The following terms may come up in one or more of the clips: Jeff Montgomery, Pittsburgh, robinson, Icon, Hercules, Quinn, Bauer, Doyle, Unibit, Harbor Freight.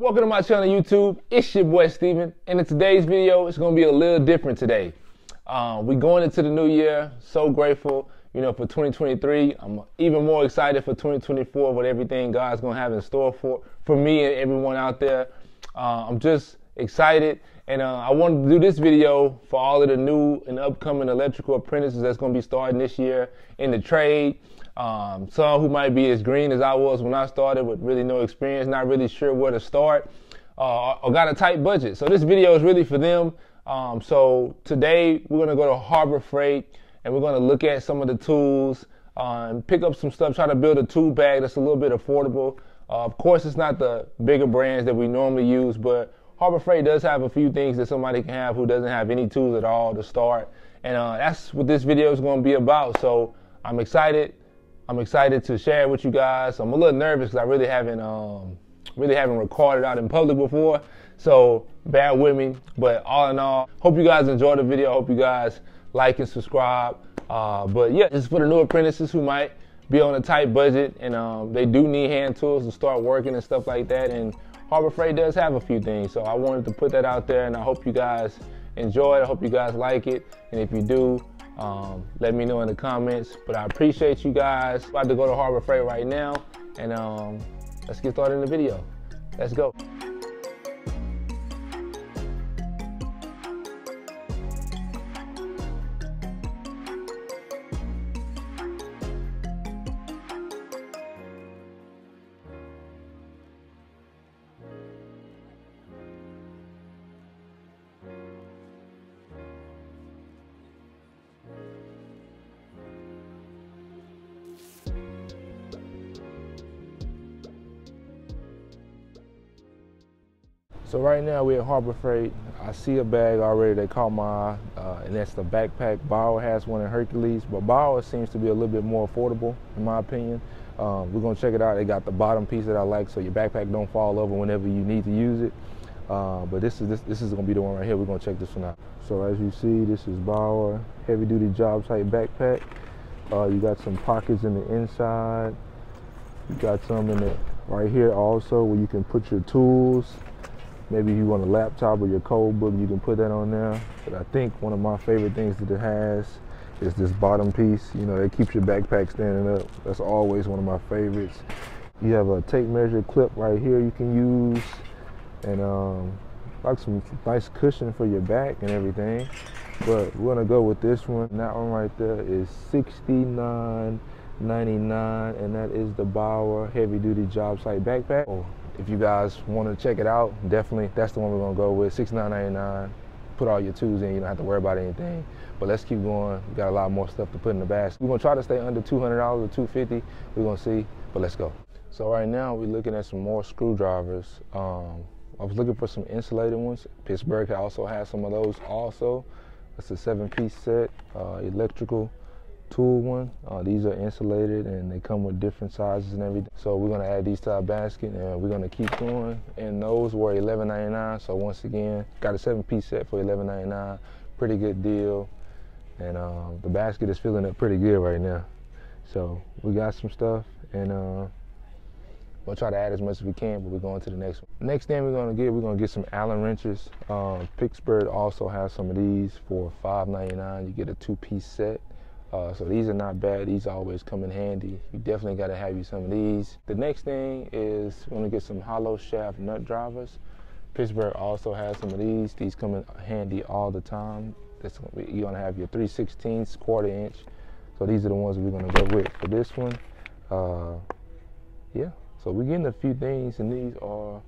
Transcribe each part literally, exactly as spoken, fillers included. Welcome to my channel YouTube. It's your boy Steven, and in today's video it's gonna be a little different today. Um, we're going into the new year, so grateful, you know, for twenty twenty-three. I'm even more excited for twenty twenty-four, with everything God's gonna have in store for for me and everyone out there. Uh, I'm just excited, and uh, I wanted to do this video for all of the new and upcoming electrical apprentices that's gonna be starting this year in the trade. Um, some who might be as green as I was when I started, with really no experience, not really sure where to start, uh, or got a tight budget. So this video is really for them. Um, so today we're going to go to Harbor Freight and we're going to look at some of the tools, uh, and pick up some stuff, try to build a tool bag that's a little bit affordable. Uh, of course, it's not the bigger brands that we normally use, but Harbor Freight does have a few things that somebody can have who doesn't have any tools at all to start. And uh, that's what this video is going to be about. So I'm excited. I'm excited to share it with you guys. I'm a little nervous because I really haven't, um, really haven't recorded out in public before, so bear with me. But all in all, hope you guys enjoyed the video. Hope you guys like and subscribe. Uh, but yeah, this is for the new apprentices who might be on a tight budget and um, they do need hand tools to start working and stuff like that. And Harbor Freight does have a few things, so I wanted to put that out there. And I hope you guys enjoy it. I hope you guys like it. And if you do, Um, let me know in the comments, but I appreciate you guys. About to go to Harbor Freight right now, and um, let's get started in the video. Let's go. So right now we're at Harbor Freight. I see a bag already that caught my eye, uh, and that's the backpack. Bauer has one in Hercules, but Bauer seems to be a little bit more affordable in my opinion. Um, we're gonna check it out. They got the bottom piece that I like, so your backpack don't fall over whenever you need to use it. Uh, but this is this, this is gonna be the one right here. We're gonna check this one out. So as you see, this is Bauer heavy duty job type backpack. Uh, you got some pockets in the inside. You got some in it right here also where you can put your tools. Maybe you want a laptop or your code book, you can put that on there. But I think one of my favorite things that it has is this bottom piece. You know, it keeps your backpack standing up. That's always one of my favorites. You have a tape measure clip right here you can use, and um, like some nice cushion for your back and everything. But we're gonna go with this one. And that one right there is sixty-nine ninety-nine, and that is the Bauer heavy duty job site backpack. Oh, if you guys want to check it out, definitely that's the one we're gonna go with. sixty-nine ninety-nine. Put all your tools in. You don't have to worry about anything. But let's keep going. We got a lot more stuff to put in the basket. We're gonna try to stay under two hundred dollars or two fifty. We're gonna see. But let's go. So right now we're looking at some more screwdrivers. Um, I was looking for some insulated ones. Pittsburgh also has some of those also. That's a seven-piece set, uh, electrical tool one. Uh, these are insulated and they come with different sizes and everything. So we're gonna add these to our basket and we're gonna keep going. And those were eleven ninety-nine. So once again, got a seven piece set for eleven ninety-nine. Pretty good deal. And um, the basket is filling up pretty good right now. So we got some stuff, and uh, we'll try to add as much as we can, but we're going to the next one. Next thing we're gonna get, we're gonna get some Allen wrenches. Um, Pittsburgh also has some of these for five ninety-nine. You get a two piece set. Uh, so these are not bad. These always come in handy. You definitely got to have you some of these. The next thing is we're going to get some hollow shaft nut drivers. Pittsburgh also has some of these. These come in handy all the time. That's gonna be, you're going to have your three sixteenths, quarter inch. So these are the ones we're going to go with for this one. Uh, yeah, so we're getting a few things, and these are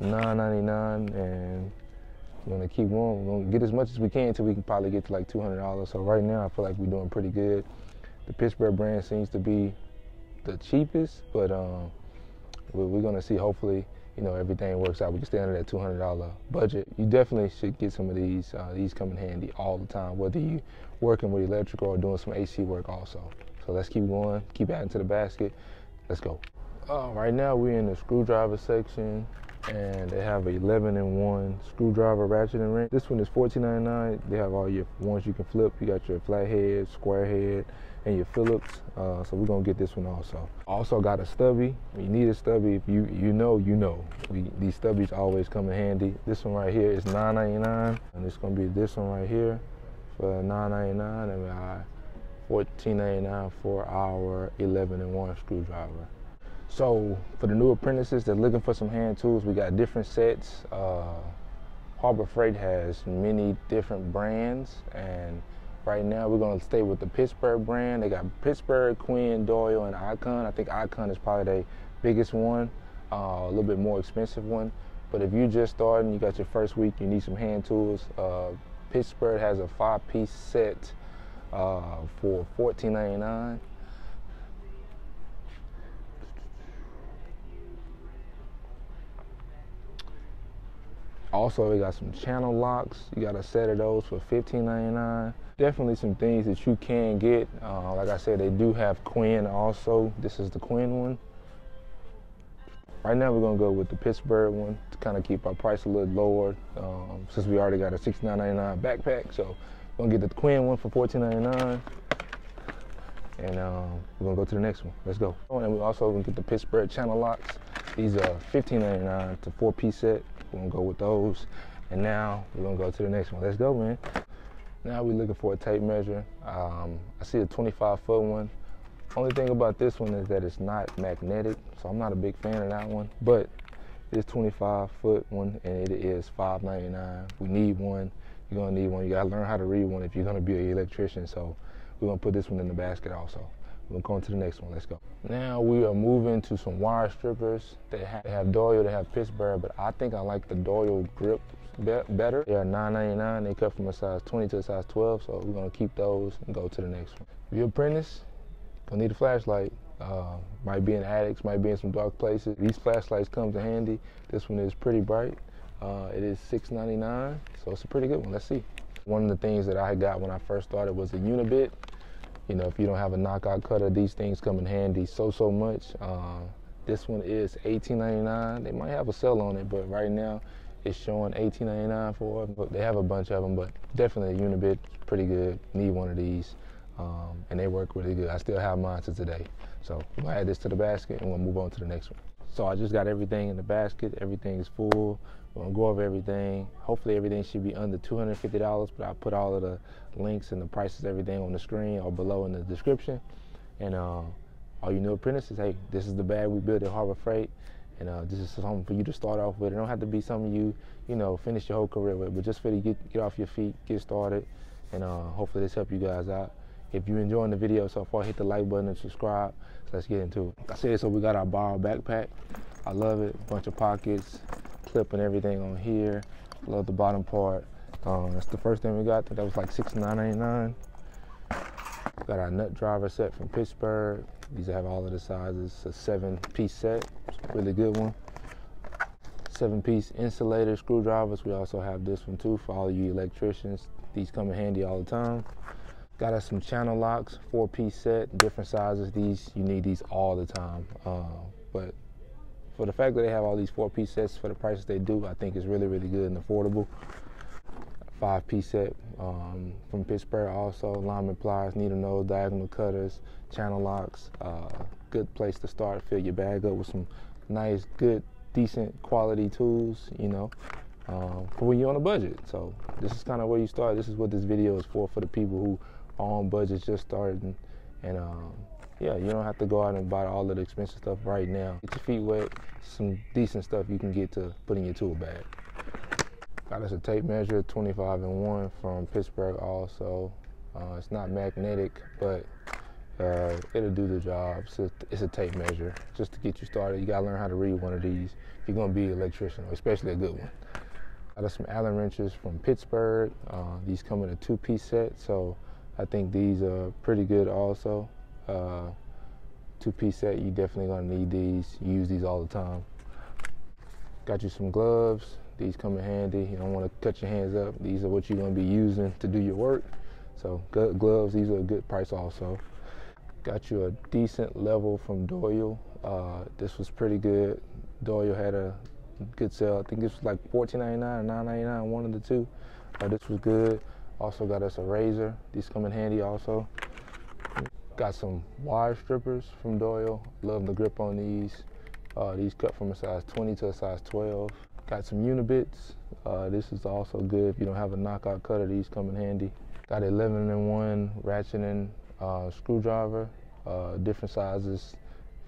nine ninety-nine, and we're gonna keep going. We're gonna get as much as we can until we can probably get to like two hundred dollars. So right now I feel like we're doing pretty good. The Pittsburgh brand seems to be the cheapest, but um, we're gonna see, hopefully, you know, everything works out. We can stay under that two hundred dollar budget. You definitely should get some of these. Uh, these come in handy all the time, whether you're working with electrical or doing some A C work also. So let's keep going, keep adding to the basket. Let's go. Uh, right now we're in the screwdriver section. and they have eleven in one screwdriver ratchet and wrench. This one is fourteen ninety-nine. They have all your ones you can flip. You got your flathead, square head, and your Phillips. Uh, so we're gonna get this one also. Also got a stubby. You need a stubby. If you you know, you know. We, these stubbies always come in handy. This one right here is nine ninety-nine, and it's gonna be this one right here for nine ninety-nine, and I fourteen ninety-nine for our eleven in one screwdriver. So for the new apprentices that are looking for some hand tools, we got different sets. Uh, Harbor Freight has many different brands, and right now we're gonna stay with the Pittsburgh brand. They got Pittsburgh, Quinn, Doyle, and Icon. I think Icon is probably their biggest one, uh, a little bit more expensive one. But if you're just starting, you got your first week, you need some hand tools, uh, Pittsburgh has a five-piece set uh, for fourteen ninety-nine. Also, we got some channel locks. You got a set of those for fifteen ninety-nine. Definitely some things that you can get. Uh, like I said, they do have Quinn also. This is the Quinn one. Right now, we're gonna go with the Pittsburgh one to kind of keep our price a little lower, um, since we already got a sixty-nine ninety-nine backpack. So we're gonna get the Quinn one for fourteen ninety-nine. And um, we're gonna go to the next one. Let's go. Oh, and we also gonna get the Pittsburgh channel locks. These are fifteen ninety-nine. It's a four-piece set. We're gonna go with those, and now we're gonna go to the next one. Let's go, man. Now we're looking for a tape measure. Um, I see a twenty-five foot one. Only thing about this one is that it's not magnetic, so I'm not a big fan of that one. But this twenty-five foot one, and it is five ninety-nine. We need one. You're gonna need one. You gotta learn how to read one if you're gonna be an electrician. So we're gonna put this one in the basket also. We're going to the next one. Let's go. Now we are moving to some wire strippers. They have, they have Doyle, they have Pittsburgh, but I think I like the Doyle grip be better. They are nine ninety-nine. They cut from a size twenty to a size twelve, so we're going to keep those and go to the next one. If you're an apprentice, you're going to need a flashlight. Uh, might be in attics, might be in some dark places. These flashlights come to handy. This one is pretty bright. Uh, it is six ninety-nine, so it's a pretty good one. Let's see. One of the things that I got when I first started was a Unibit. You know, if you don't have a knockout cutter, these things come in handy so, so much. Uh, this one is eighteen ninety-nine. They might have a sell on it, but right now it's showing eighteen ninety-nine for them. But they have a bunch of them, but definitely a Unibit, pretty good. Need one of these, um, and they work really good. I still have mine to today. So we're gonna add this to the basket and we'll move on to the next one. So I just got everything in the basket. Everything is full. We're gonna go over everything. Hopefully everything should be under two hundred fifty dollars, but I'll put all of the links and the prices, everything on the screen or below in the description. And uh, all you new apprentices, hey, this is the bag we built at Harbor Freight, and uh, this is something for you to start off with. It don't have to be something you, you know, finish your whole career with, but just for you to get, get off your feet, get started, and uh, hopefully this helped you guys out. If you're enjoying the video so far, hit the like button and subscribe. So let's get into it. Like I said, so we got our Bauer backpack. I love it, bunch of pockets, clip and everything on here. Love the bottom part. Um, that's the first thing we got. I think that was like sixty-nine ninety-nine. Got our nut driver set from Pittsburgh. These have all of the sizes. It's a seven piece set, really good one. Seven piece insulator screwdrivers. We also have this one too for all you electricians. These come in handy all the time. Got us some channel locks, four piece set, different sizes. These, you need these all the time. Uh, but for the fact that they have all these four piece sets for the prices they do, I think it's really, really good and affordable. Five piece set um, from Pittsburgh also, lineman pliers, needle nose, diagonal cutters, channel locks. Uh, good place to start, fill your bag up with some nice, good, decent quality tools, you know, um, for when you're on a budget. So this is kind of where you start. This is what this video is for, for the people who on budgets just starting, and um, yeah, you don't have to go out and buy all of the expensive stuff right now. Get your feet wet, some decent stuff you can get to put in your tool bag. Got us a tape measure, twenty-five and one from Pittsburgh also. Uh, it's not magnetic, but uh, it'll do the job. So it's a tape measure just to get you started. You gotta learn how to read one of these if you're gonna be an electrician, especially a good one. Got us some Allen wrenches from Pittsburgh. Uh, these come in a two-piece set, so I think these are pretty good also. Uh, two-piece set, you definitely gonna need these. You use these all the time. Got you some gloves. These come in handy. You don't want to cut your hands up. These are what you're gonna be using to do your work. So good gloves, these are a good price also. Got you a decent level from Doyle. Uh, this was pretty good. Doyle had a good sale. I think this was like fourteen ninety-nine or nine ninety-nine, one of the two. Uh, this was good. Also got us a razor. These come in handy also. Got some wire strippers from Doyle. Love the grip on these. Uh, these cut from a size twenty to a size twelve. Got some Unibits. Uh, this is also good. If you don't have a knockout cutter, these come in handy. Got eleven in one ratcheting uh, screwdriver. Uh, different sizes.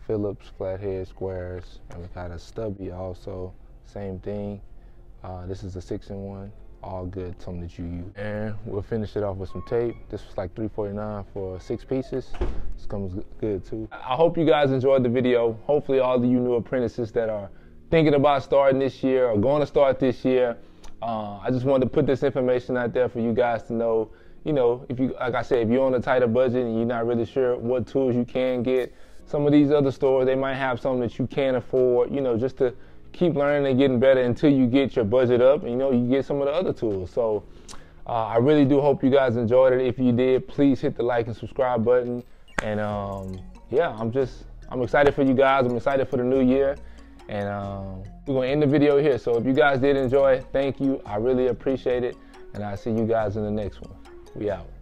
Phillips, flathead, squares, and we got a stubby also, same thing. Uh, this is a six in one, all good, something that you use. And we'll finish it off with some tape. This was like three forty-nine for six pieces. This comes good too. I hope you guys enjoyed the video. Hopefully all of you new apprentices that are thinking about starting this year or going to start this year, uh, I just wanted to put this information out there for you guys to know. You know, if you, like I said, if you're on a tighter budget and you're not really sure what tools you can get, some of these other stores, they might have something that you can't afford, you know, just to keep learning and getting better until you get your budget up and, you know, you get some of the other tools. So uh, I really do hope you guys enjoyed it. If you did, please hit the like and subscribe button. And um, yeah, I'm just, I'm excited for you guys. I'm excited for the new year. And um, we're gonna end the video here. So if you guys did enjoy, thank you. I really appreciate it. And I'll see you guys in the next one. We out.